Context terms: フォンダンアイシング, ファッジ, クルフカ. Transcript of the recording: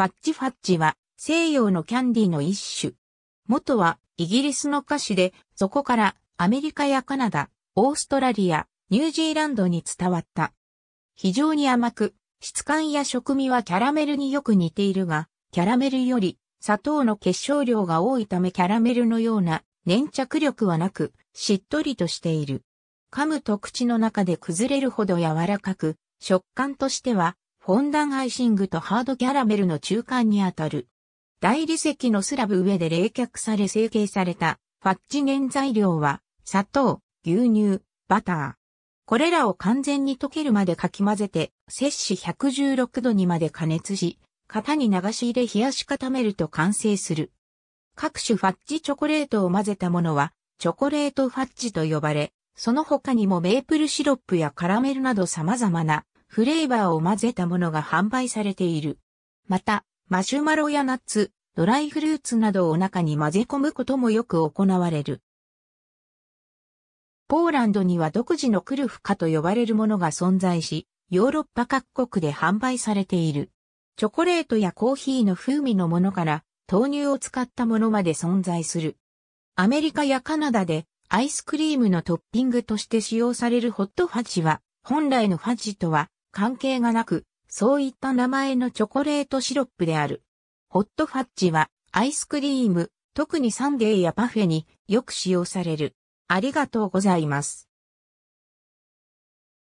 ファッジファッジは西洋のキャンディの一種。元はイギリスの菓子で、そこからアメリカやカナダ、オーストラリア、ニュージーランドに伝わった。非常に甘く、質感や食味はキャラメルによく似ているが、キャラメルより砂糖の結晶量が多いためキャラメルのような粘着力はなく、しっとりとしている。噛むと口の中で崩れるほど柔らかく、食感としては、フォンダンアイシングとハードキャラメルの中間にあたる。大理石のスラブ上で冷却され成形されたファッジ原材料は砂糖、牛乳、バター。これらを完全に溶けるまでかき混ぜて摂氏116度にまで加熱し、型に流し入れ冷やし固めると完成する。各種ファッジチョコレートを混ぜたものはチョコレートファッジと呼ばれ、その他にもメープルシロップやカラメルなど様々なフレーバーを混ぜたものが販売されている。また、マシュマロやナッツ、ドライフルーツなどを中に混ぜ込むこともよく行われる。ポーランドには独自のクルフカと呼ばれるものが存在し、ヨーロッパ各国で販売されている。チョコレートやコーヒーの風味のものから豆乳を使ったものまで存在する。アメリカやカナダでアイスクリームのトッピングとして使用されるホットファッジは本来のファッジとは関係がなく、そういった名前のチョコレートシロップである。ホットファッジはアイスクリーム、特にサンデーやパフェによく使用される。ありがとうございます。